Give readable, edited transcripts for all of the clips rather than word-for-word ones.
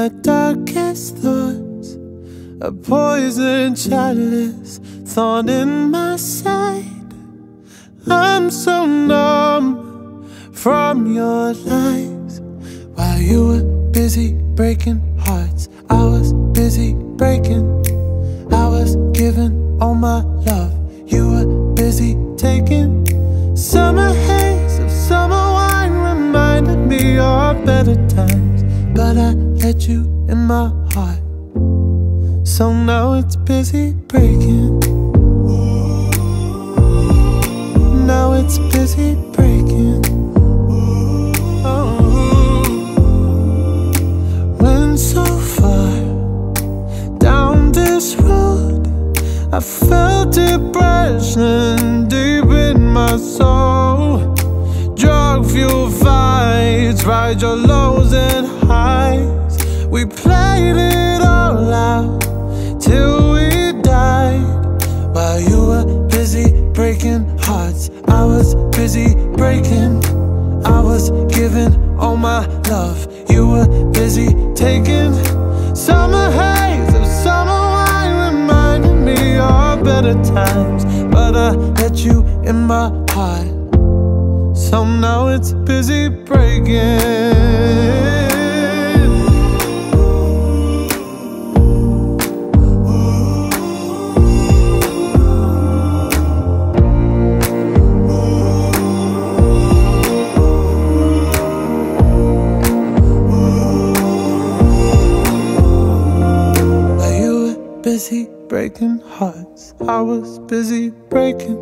my darkest thoughts, a poison chalice, thorn in my side. I'm so numb from your lies. While you were busy breaking hearts, I was busy breaking. I was giving all my love, you were busy taking. Summer haze of summer wine reminded me of better times, but I let you in my heart, so now it's busy breaking. Now it's busy breaking. Oh. Went so far down this road, I felt depression deep in my soul. Drug fuel fights, ride your lows and highs. We played it all out till we died. While you were busy breaking hearts, I was busy breaking. I was giving all my love, you were busy taking. Summer haze of summer wine reminded me of better times, but I let you in my heart, so now it's busy breaking. Busy breaking hearts, I was busy breaking.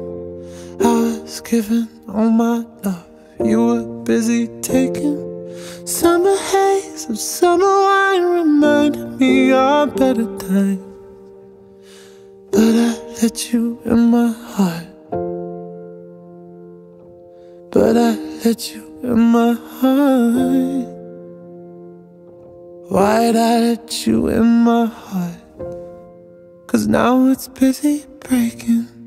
I was giving all my love, you were busy taking. Summer haze of summer wine reminded me of better times, but I let you in my heart, but I let you in my heart. Why'd I let you in my heart? 'Cause now it's busy breaking.